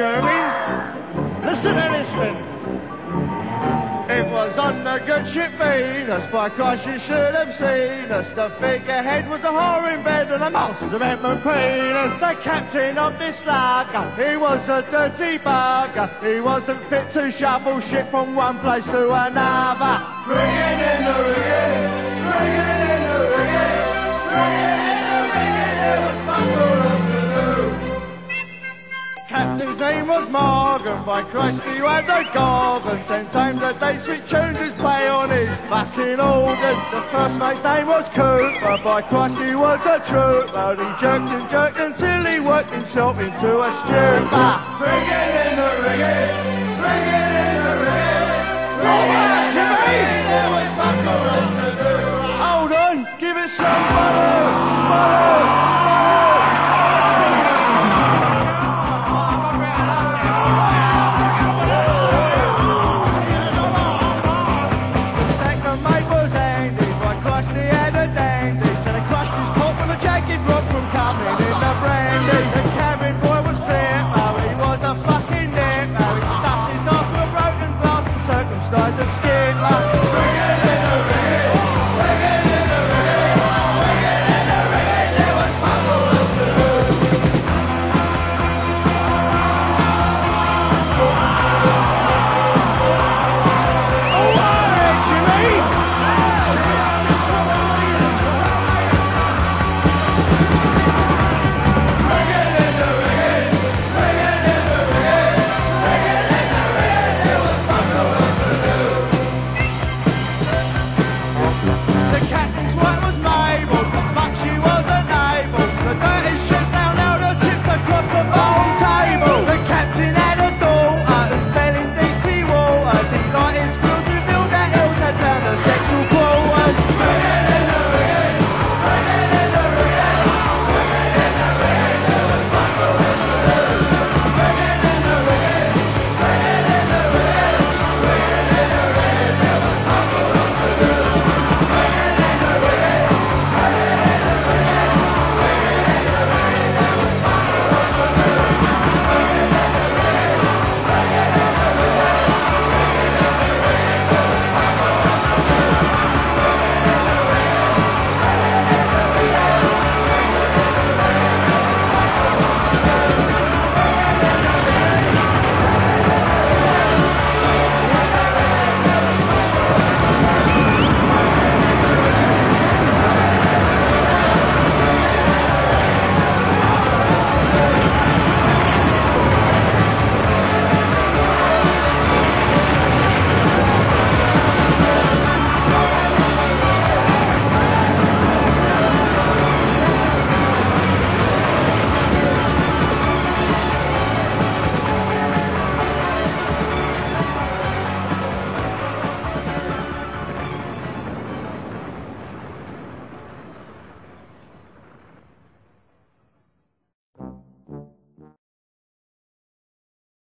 Goonies. Listen to this then. It was on the good ship Venus, by Christ you should have seen us. The figurehead was a whore in bed and a mouse was a Redmond penis. The captain of this lugger, he was a dirty bugger. He wasn't fit to shovel shit from one place to another. Friggin' in the rigging, friggin' in the rigging, friggin' in the rigging, there was fuck all else to do. Captain's name was Morgan, by Christ he had a gorgon. 10 times a day sweet tuned his play on his fucking organ. The first mate's name was Cooper, by Christ he was a trooper. He jerked and jerked until he worked himself into a stupor. Friggin' in the rigging, friggin' in the rigging, friggin'. Hold on, give it some fun.